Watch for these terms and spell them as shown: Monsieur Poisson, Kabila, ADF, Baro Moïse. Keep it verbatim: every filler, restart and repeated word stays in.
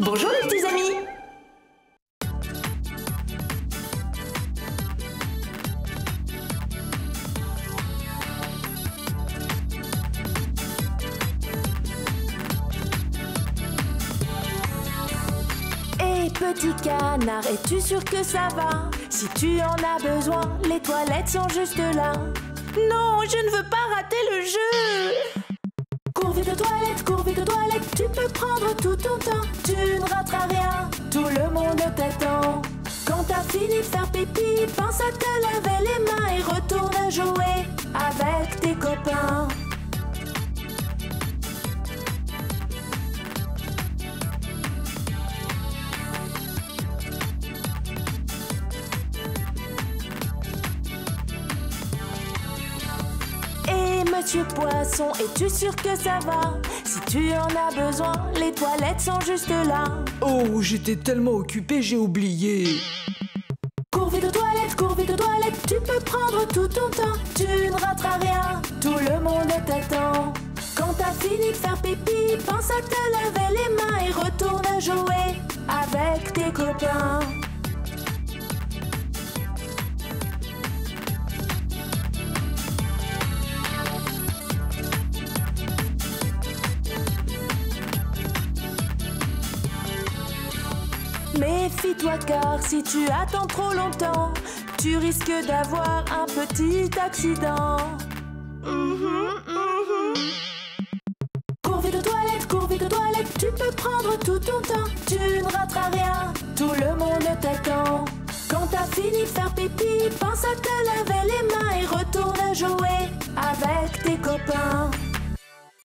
Bonjour les petits amis. Petit canard, es-tu sûr que ça va? Si tu en as besoin, les toilettes sont juste là. Non, je ne veux pas rater le jeu. Cours vite aux toilettes, cours vite aux toilettes, tu peux prendre tout ton temps. Tu ne rateras rien, tout le monde t'attend. Quand t'as fini de faire pipi, pense à te laver les mains et retourne jouer avec tes copains. Monsieur Poisson, es-tu sûr que ça va? Si tu en as besoin, les toilettes sont juste là. Oh, j'étais tellement occupée, j'ai oublié. Cours vite aux toilettes, cours vite aux toilettes, tu peux prendre tout ton temps. Tu ne rateras rien, tout le monde t'attend. Quand t'as fini de faire pipi, pense à te laver les mains et retourne jouer avec tes copains. Méfie-toi car si tu attends trop longtemps, tu risques d'avoir un petit accident. Mm-hmm, mm-hmm. Cours vite aux toilettes, cours vite aux toilettes, tu peux prendre tout ton temps. Tu ne rateras rien, tout le monde t'attend. Quand t'as fini de faire pipi, pense à te laver les mains et retourne jouer avec tes copains.